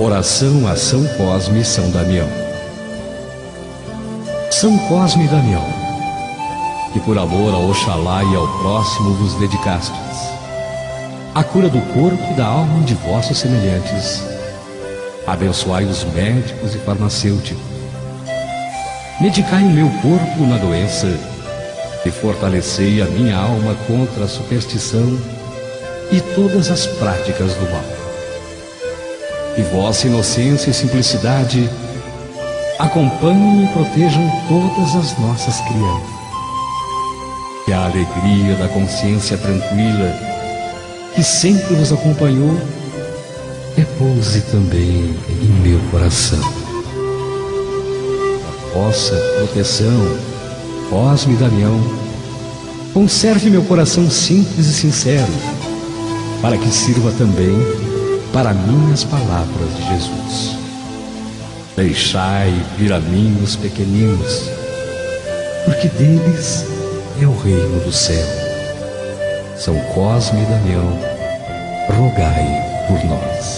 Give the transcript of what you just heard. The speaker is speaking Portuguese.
Oração a São Cosme e São Damião. São Cosme e Damião, que por amor a Oxalá e ao próximo vos dedicastes à cura do corpo e da alma de vossos semelhantes, abençoai os médicos e farmacêuticos, medicai o meu corpo na doença e fortalecei a minha alma contra a superstição e todas as práticas do mal. E vossa inocência e simplicidade acompanhem e protejam todas as nossas crianças. Que a alegria da consciência tranquila que sempre vos acompanhou repouse também em meu coração. A vossa proteção, Cosme e Damião, conserve meu coração simples e sincero, para que sirva também para minhas palavras de Jesus. Deixai vir a mim os pequeninos, porque deles é o reino do céu. São Cosme e Damião, rogai por nós.